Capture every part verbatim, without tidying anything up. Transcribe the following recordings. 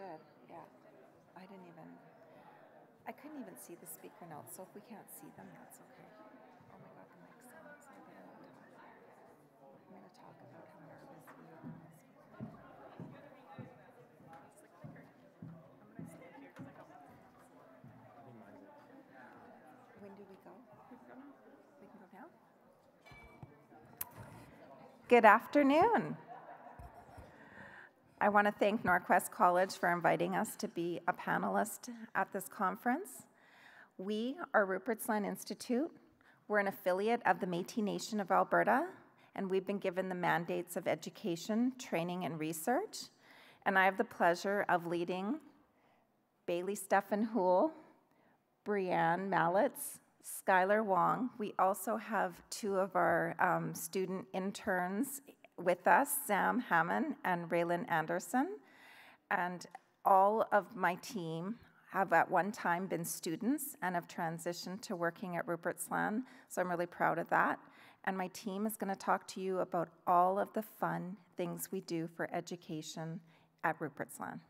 should, yeah. I didn't even, I couldn't even see the speaker notes, so if we can't see them, that's okay. Oh my God, the mic's on, so I'm going to talk. I'm going to talk about how nervous we are on this one. It's the clicker. I'm going to stand here because I got one. When do we go? We can go now. We can go now? Good afternoon. I want to thank NorQuest College for inviting us to be a panelist at this conference. We are Rupert's Land Institute. We're an affiliate of the Métis Nation of Alberta, and we've been given the mandates of education, training, and research. And I have the pleasure of leading Bailey Stephan Houle, Brianne Malletz, Skylar Wong. We also have two of our um, student interns with us, Sam Hammond and Raelynn Anderson, and all of my team have at one time been students and have transitioned to working at Rupert's Land, so I'm really proud of that. And my team is going to talk to you about all of the fun things we do for education at Rupert's Land.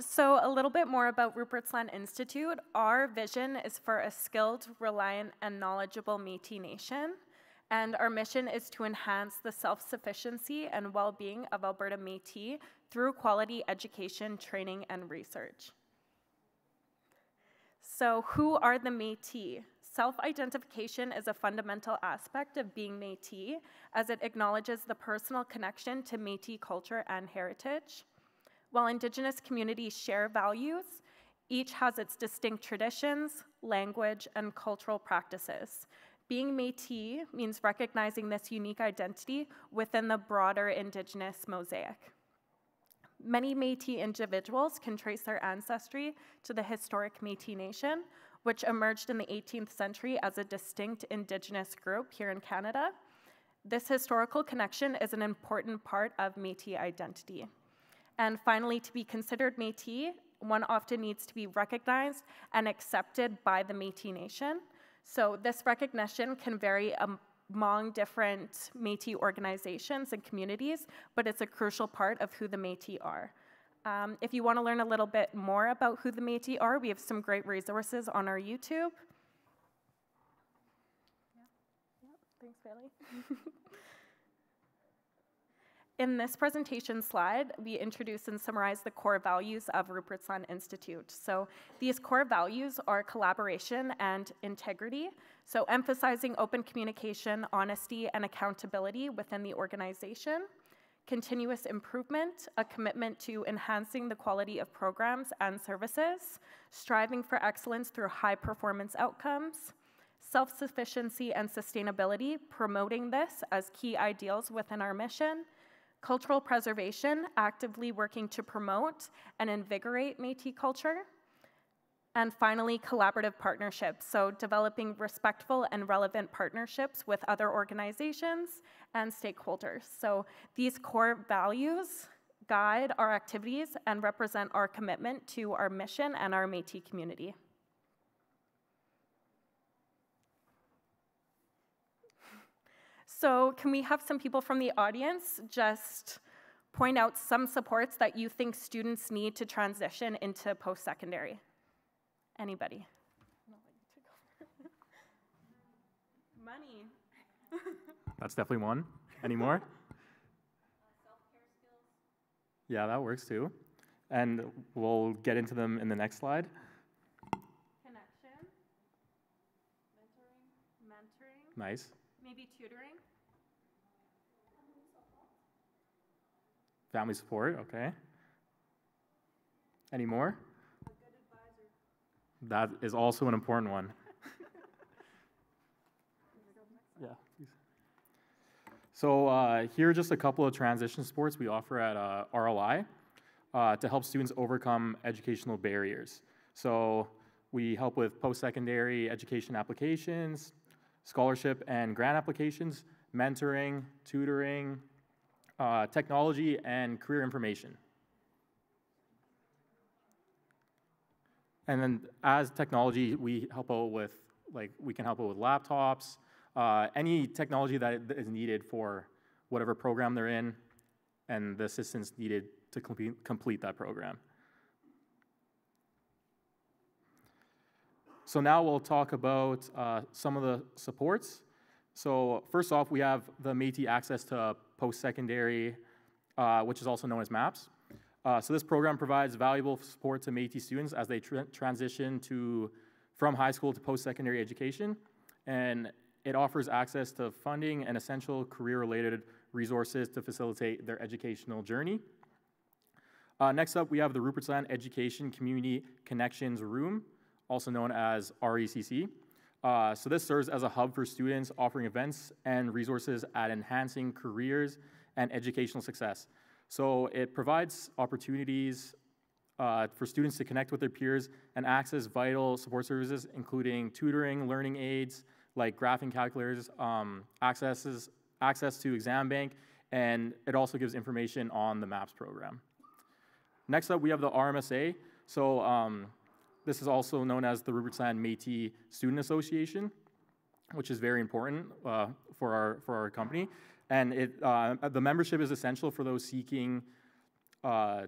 So a little bit more about Rupert's Land Institute. Our vision is for a skilled, reliant, and knowledgeable Métis Nation, and our mission is to enhance the self-sufficiency and well-being of Alberta Métis through quality education, training, and research. So who are the Métis? Self-identification is a fundamental aspect of being Métis, as it acknowledges the personal connection to Métis culture and heritage. While Indigenous communities share values, each has its distinct traditions, language, and cultural practices. Being Métis means recognizing this unique identity within the broader Indigenous mosaic. Many Métis individuals can trace their ancestry to the historic Métis Nation, which emerged in the eighteenth century as a distinct Indigenous group here in Canada. This historical connection is an important part of Métis identity. And finally, to be considered Métis, one often needs to be recognized and accepted by the Métis Nation. So this recognition can vary among different Métis organizations and communities, but it's a crucial part of who the Métis are. Um, if you want to learn a little bit more about who the Métis are, we have some great resources on our YouTube. Yeah. Yeah. Thanks, Bailey. In this presentation slide, we introduce and summarize the core values of Rupert's Land Institute. So these core values are collaboration and integrity, so emphasizing open communication, honesty, and accountability within the organization, continuous improvement, a commitment to enhancing the quality of programs and services, striving for excellence through high-performance outcomes, self-sufficiency and sustainability, promoting this as key ideals within our mission, cultural preservation, actively working to promote and invigorate Métis culture. And finally, collaborative partnerships, so developing respectful and relevant partnerships with other organizations and stakeholders. So these core values guide our activities and represent our commitment to our mission and our Métis community. So can we have some people from the audience just point out some supports that you think students need to transition into post-secondary? Anybody? Money. That's definitely one. Any more? Uh, self-care skills. Yeah, that works too. And we'll get into them in the next slide. Connection. Mentoring. Mentoring. Nice. Maybe tutoring. Family support, okay. Any more? A good advisor. That is also an important one. Yeah, please. So uh, here are just a couple of transition supports we offer at uh, R L I uh, to help students overcome educational barriers. So we help with post-secondary education applications, scholarship and grant applications, mentoring, tutoring, uh, technology, and career information. And then as technology, we help out with, like, we can help out with laptops, uh, any technology that is needed for whatever program they're in and the assistance needed to complete, complete that program. So now we'll talk about uh, some of the supports. So first off, we have the Métis Access to Post-Secondary, uh, which is also known as MAPS. Uh, so this program provides valuable support to Métis students as they tra transition to, from high school to post-secondary education, and it offers access to funding and essential career-related resources to facilitate their educational journey. Uh, next up, we have the Rupert's Land Education Community Connections Room, also known as R E C C. Uh, so this serves as a hub for students, offering events and resources at enhancing careers and educational success. So it provides opportunities uh, for students to connect with their peers and access vital support services, including tutoring, learning aids, like graphing calculators, um, accesses, access to exam bank, and it also gives information on the MAPS program. Next up, we have the R M S A. So um, this is also known as the Rupert's Land Métis Student Association, which is very important uh, for, our, for our company. And it, uh, the membership is essential for those seeking, uh,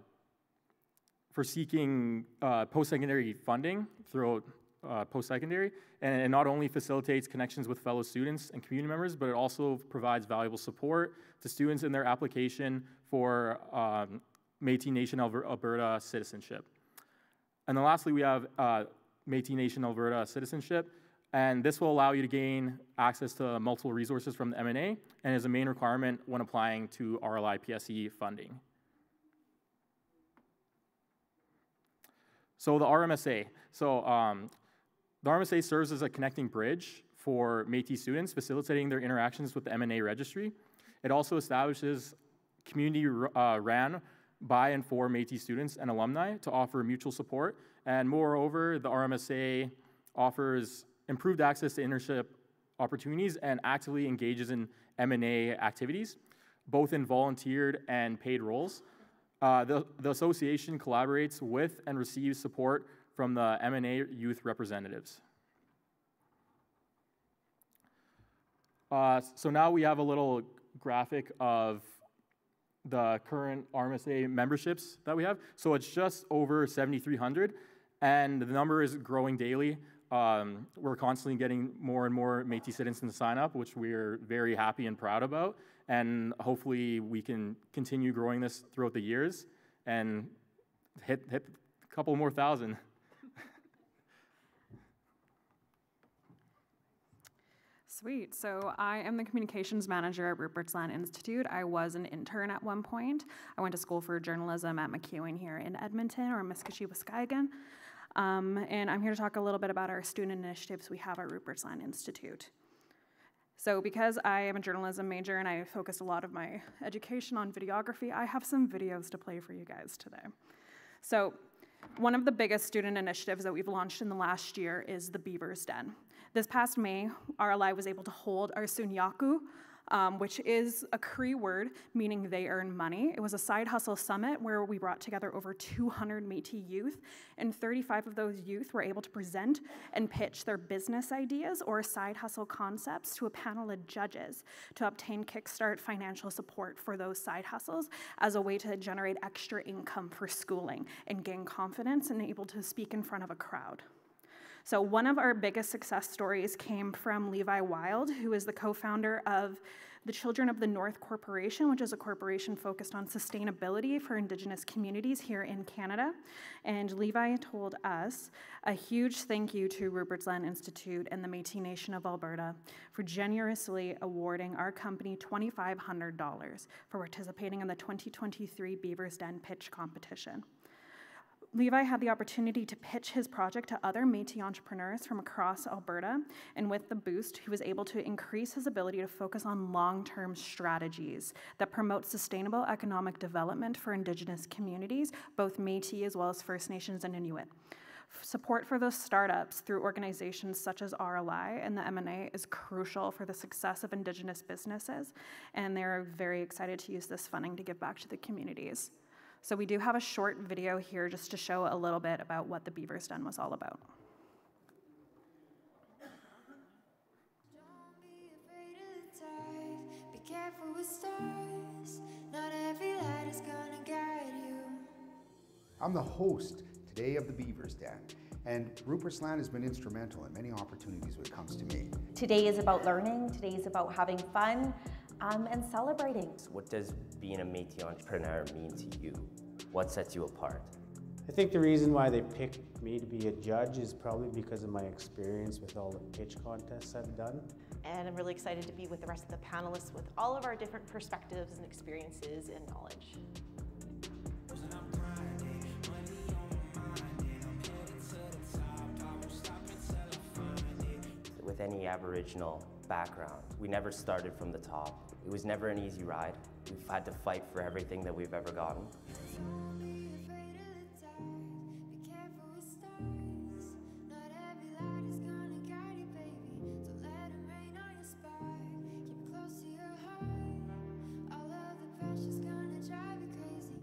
for seeking uh, post-secondary funding throughout uh, post-secondary, and it not only facilitates connections with fellow students and community members, but it also provides valuable support to students in their application for um, Métis Nation of Alberta citizenship. And then lastly, we have uh, Métis Nation Alberta citizenship. And this will allow you to gain access to multiple resources from the M N A and is a main requirement when applying to R L I P S E funding. So the R M S A. So um, the R M S A serves as a connecting bridge for Métis students, facilitating their interactions with the M N A registry. It also establishes community uh, ran by and for Métis students and alumni to offer mutual support. And moreover, the R M S A offers improved access to internship opportunities, and actively engages in M and A activities, both in volunteered and paid roles. Uh, the, the association collaborates with and receives support from the M and A youth representatives. Uh, so now we have a little graphic of the current R M S A memberships that we have. So it's just over seventy-three hundred, and the number is growing daily. Um, we're constantly getting more and more Métis citizens to sign up, which we're very happy and proud about. And hopefully we can continue growing this throughout the years and hit, hit a couple more thousand. Sweet. So I am the communications manager at Rupert's Land Institute. I was an intern at one point. I went to school for journalism at McEwen here in Edmonton, or Miskashi-Wiskiagan. Um, and I'm here to talk a little bit about our student initiatives we have at Rupert's Land Institute. So because I am a journalism major and I focused a lot of my education on videography, I have some videos to play for you guys today. So one of the biggest student initiatives that we've launched in the last year is the Beaver's Den. This past May, R L I was able to hold our Sunyaku, Um, which is a Cree word meaning they earn money. It was a side hustle summit where we brought together over two hundred Métis youth, and thirty-five of those youth were able to present and pitch their business ideas or side hustle concepts to a panel of judges to obtain Kickstart financial support for those side hustles as a way to generate extra income for schooling and gain confidence and able to speak in front of a crowd. So one of our biggest success stories came from Levi Wild, who is the co-founder of the Children of the North Corporation, which is a corporation focused on sustainability for Indigenous communities here in Canada. And Levi told us a huge thank you to Rupert's Land Institute and the Métis Nation of Alberta for generously awarding our company twenty-five hundred dollars for participating in the twenty twenty-three Beaver's Den Pitch Competition. Levi had the opportunity to pitch his project to other Métis entrepreneurs from across Alberta, and with the boost, he was able to increase his ability to focus on long-term strategies that promote sustainable economic development for Indigenous communities, both Métis as well as First Nations and Inuit. Support for those startups through organizations such as R L I and the M N A is crucial for the success of Indigenous businesses, and they're very excited to use this funding to give back to the communities. So we do have a short video here just to show a little bit about what the Beaver's Den was all about. Don't be careful with stars. Not every light is gonna guide you. I'm the host today of the Beaver's Den, and Rupert's Land has been instrumental in many opportunities when it comes to me. Today is about learning, today is about having fun um, and celebrating. So what does being a Métis entrepreneur mean to you? What sets you apart? I think the reason why they picked me to be a judge is probably because of my experience with all the pitch contests I've done. And I'm really excited to be with the rest of the panelists with all of our different perspectives and experiences and knowledge. With any Aboriginal background, we never started from the top. It was never an easy ride. We've had to fight for everything that we've ever gotten.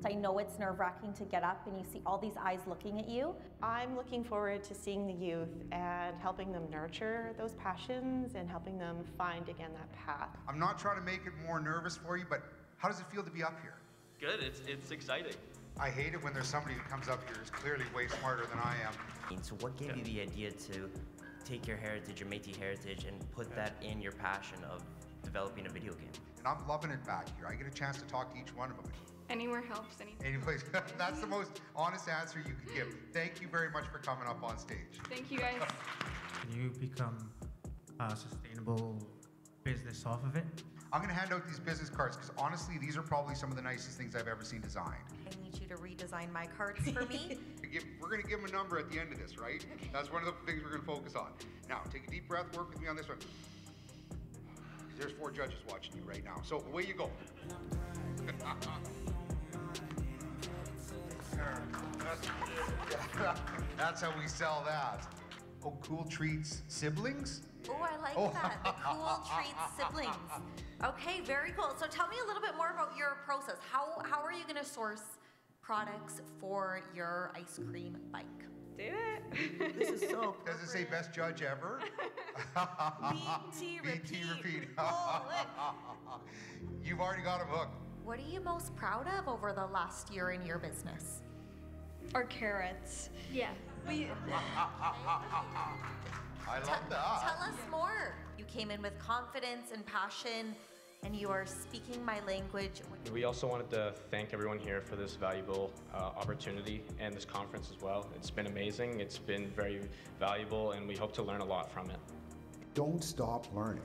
I know it's nerve-wracking to get up and you see all these eyes looking at you. I'm looking forward to seeing the youth and helping them nurture those passions and helping them find again that path. I'm not trying to make it more nervous for you, but how does it feel to be up here? Good, it's, it's exciting. I hate it when there's somebody who comes up here who's clearly way smarter than I am. So what gave yeah. you the idea to take your heritage, your Métis heritage, and put yeah. that in your passion of developing a video game? And I'm loving it back here. I get a chance to talk to each one of them. Anywhere helps, anything. Anyways, that's the most honest answer you could give. Thank you very much for coming up on stage. Thank you, guys. Can you become a sustainable business off of it? I'm going to hand out these business cards because honestly, these are probably some of the nicest things I've ever seen designed. I need you to redesign my cards for me. We're going to give them a number at the end of this, right? Okay. That's one of the things we're going to focus on. Now, take a deep breath, work with me on this one. There's four judges watching you right now, so away you go. That's how we sell that. Oh, cool treats siblings? Oh, I like oh. that, the cool treats siblings. Okay, very cool. So tell me a little bit more about your process. How, how are you gonna source products for your ice cream bike? Do it. This is so appropriate. Does it say best judge ever? B T repeat. B T repeat. Oh, you've already got them hooked. What are you most proud of over the last year in your business? Our carrots. Yeah. We... I love that. Tell us more. You came in with confidence and passion, and you are speaking my language. We also wanted to thank everyone here for this valuable uh, opportunity and this conference as well. It's been amazing, it's been very valuable, and we hope to learn a lot from it. Don't stop learning.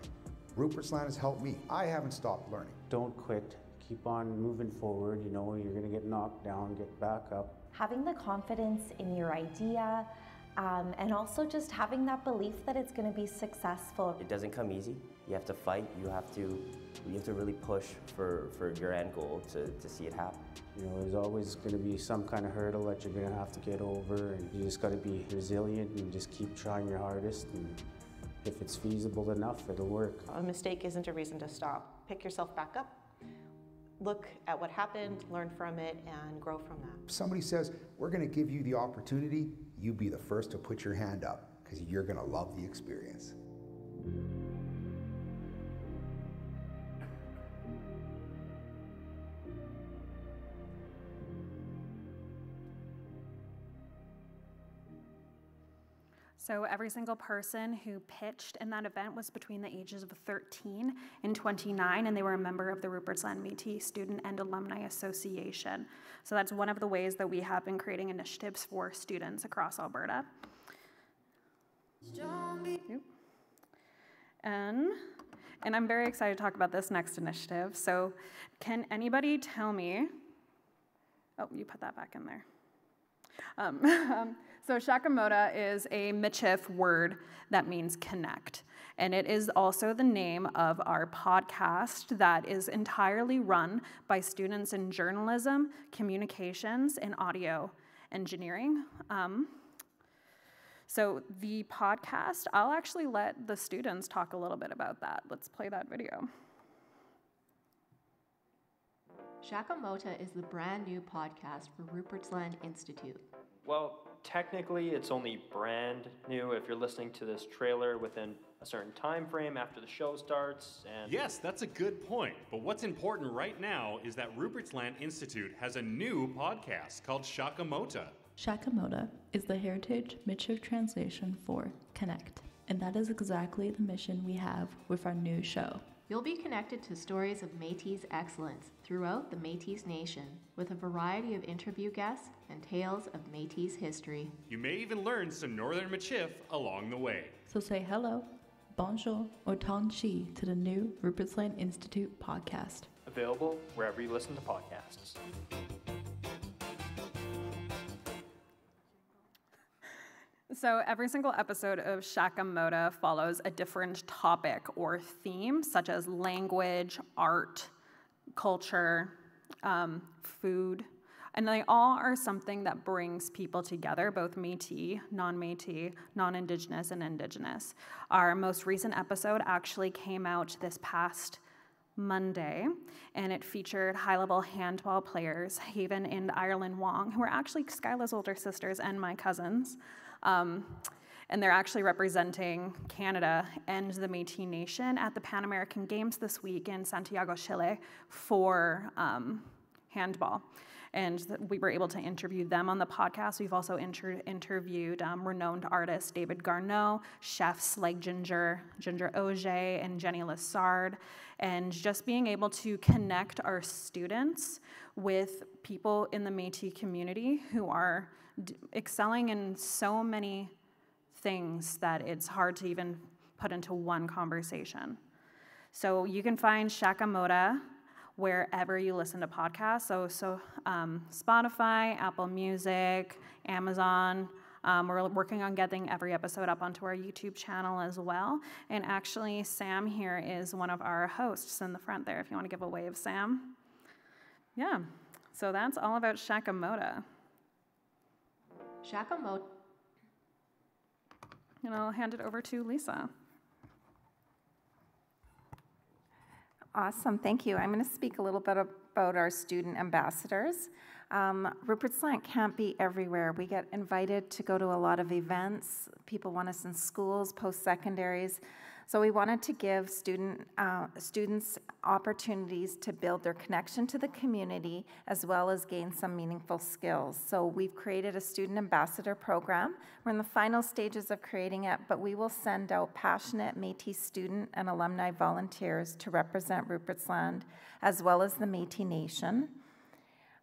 Rupert's Land has helped me. I haven't stopped learning. Don't quit, keep on moving forward. You know, you're gonna get knocked down, get back up. Having the confidence in your idea, Um, and also just having that belief that it's going to be successful. It doesn't come easy. You have to fight. You have to, you have to really push for, for your end goal to, to see it happen. You know, there's always going to be some kind of hurdle that you're going to have to get over, and you just got to be resilient and just keep trying your hardest. And if it's feasible enough, it'll work. A mistake isn't a reason to stop. Pick yourself back up. Look at what happened, learn from it, and grow from that. Somebody says, we're going to give you the opportunity, you be the first to put your hand up, because you're going to love the experience. So every single person who pitched in that event was between the ages of thirteen and twenty-nine, and they were a member of the Rupert's Land Métis Student and Alumni Association. So that's one of the ways that we have been creating initiatives for students across Alberta. And, and I'm very excited to talk about this next initiative. So can anybody tell me, oh, you put that back in there. Um, um, so Shakamota is a Michif word that means connect, and it is also the name of our podcast that is entirely run by students in journalism, communications, and audio engineering. Um, so the podcast, I'll actually let the students talk a little bit about that. Let's play that video. Shakamota is the brand new podcast for Rupert's Land Institute. Well, Technically, it's only brand new if you're listening to this trailer within a certain time frame after the show starts. And yes, that's a good point. But what's important right now is that Rupert's Land Institute has a new podcast called Shakamota. Shakamota is the heritage Michif translation for connect. And that is exactly the mission we have with our new show. You'll be connected to stories of Métis excellence throughout the Métis Nation, with a variety of interview guests and tales of Métis history. You may even learn some Northern Michif along the way. So say hello, bonjour, or ton chi to the new Rupert's Land Institute podcast. Available wherever you listen to podcasts. So every single episode of Shakamota follows a different topic or theme, such as language, art, culture, um, food. And they all are something that brings people together, both Métis, non-Métis, non-Indigenous, and Indigenous. Our most recent episode actually came out this past Monday, and it featured high-level handball players, Haven and Ireland Wong, who are actually Skylar's older sisters and my cousins. Um, and they're actually representing Canada and the Métis Nation at the Pan American Games this week in Santiago, Chile, for um, handball. And we were able to interview them on the podcast. We've also inter interviewed um, renowned artists David Garneau, chefs like Ginger, Ginger Ogier, and Jenny Lessard, and just being able to connect our students with people in the Métis community who are d excelling in so many things that it's hard to even put into one conversation. So you can find Shakamota wherever you listen to podcasts, so so um, Spotify, Apple Music, Amazon. Um, we're working on getting every episode up onto our YouTube channel as well. And actually, Sam here is one of our hosts in the front there, if you want to give a wave, Sam. Yeah, so that's all about Shakamota. Shakamota. And I'll hand it over to Lisa. Awesome, thank you. I'm going to speak a little bit about our student ambassadors. Um, Rupert's Land can't be everywhere. We get invited to go to a lot of events. People want us in schools, post-secondaries. So we wanted to give student, uh, students opportunities to build their connection to the community as well as gain some meaningful skills. So we've created a student ambassador program. We're in the final stages of creating it, but we will send out passionate Métis student and alumni volunteers to represent Rupert's Land as well as the Métis Nation.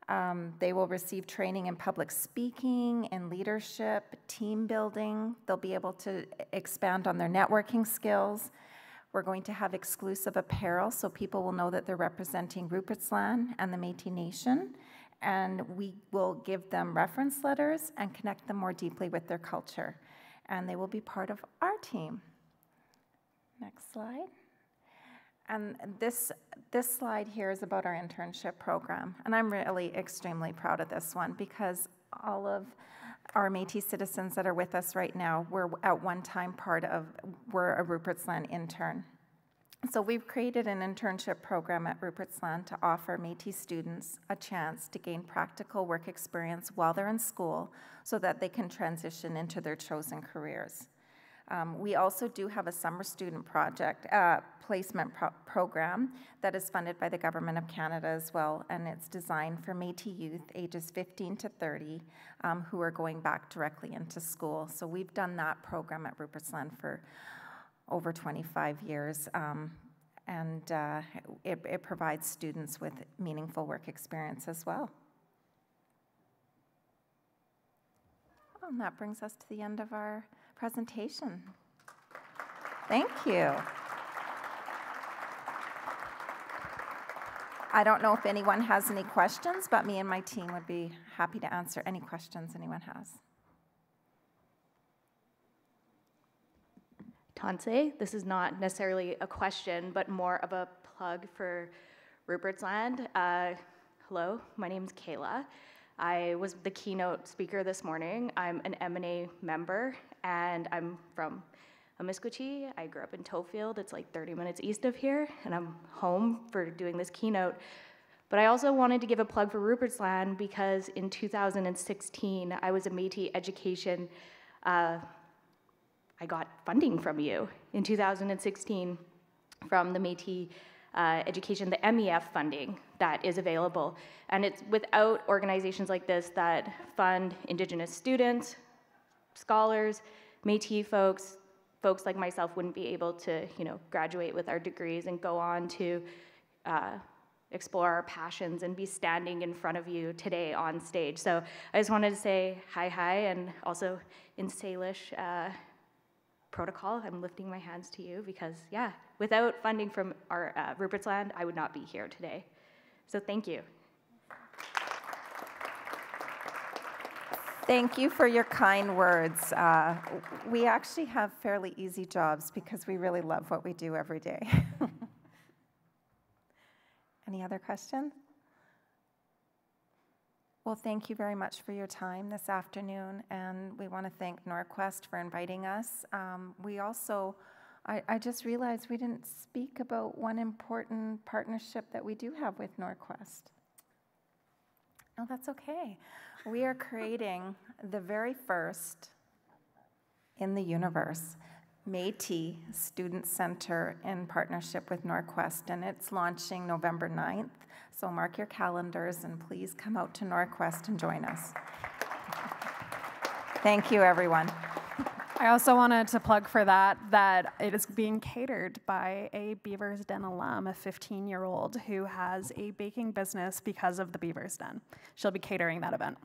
Um, they will receive training in public speaking, in leadership, team building. They'll be able to expand on their networking skills. We're going to have exclusive apparel so people will know that they're representing Rupert's Land and the Métis Nation. And we will give them reference letters and connect them more deeply with their culture. And they will be part of our team. Next slide. And this, this slide here is about our internship program. And I'm really extremely proud of this one because all of our Métis citizens that are with us right now were at one time part of, were a Rupert's Land intern. So we've created an internship program at Rupert's Land to offer Métis students a chance to gain practical work experience while they're in school so that they can transition into their chosen careers. Um, we also do have a summer student project, uh, placement pro program that is funded by the Government of Canada as well, and it's designed for Métis youth ages fifteen to thirty um, who are going back directly into school. So we've done that program at Rupert's Land for over twenty-five years, um, and uh, it, it provides students with meaningful work experience as well. And that brings us to the end of our presentation. Thank you. I don't know if anyone has any questions, but me and my team would be happy to answer any questions anyone has. Tanse, this is not necessarily a question, but more of a plug for Rupert's Land. Uh, hello, my name's Kayla. I was the keynote speaker this morning. I'm an M and A member, and I'm from Amiskwichi. I grew up in Tofield. It's like thirty minutes east of here, and I'm home for doing this keynote. But I also wanted to give a plug for Rupert's Land because in two thousand sixteen, I was a Métis education, uh, I got funding from you in two thousand sixteen from the Métis uh, education, the M E F funding that is available. And it's without organizations like this that fund Indigenous students, scholars, Métis folks, folks like myself wouldn't be able to, you know, graduate with our degrees and go on to uh, explore our passions and be standing in front of you today on stage. So I just wanted to say hi, hi, and also in Salish uh, protocol, I'm lifting my hands to you because, yeah, without funding from our uh, Rupert's Land, I would not be here today. So thank you. Thank you for your kind words. Uh, we actually have fairly easy jobs because we really love what we do every day. Any other questions? Well, thank you very much for your time this afternoon, and we want to thank NorQuest for inviting us. Um, we also, I, I just realized we didn't speak about one important partnership that we do have with NorQuest. No, that's okay. We are creating the very first in the universe Métis Student Center in partnership with NorQuest, and it's launching November ninth. So mark your calendars and please come out to NorQuest and join us. Thank you, everyone. I also wanted to plug for that that it is being catered by a Beaver's Den alum, a fifteen-year-old who has a baking business because of the Beaver's Den. She'll be catering that event.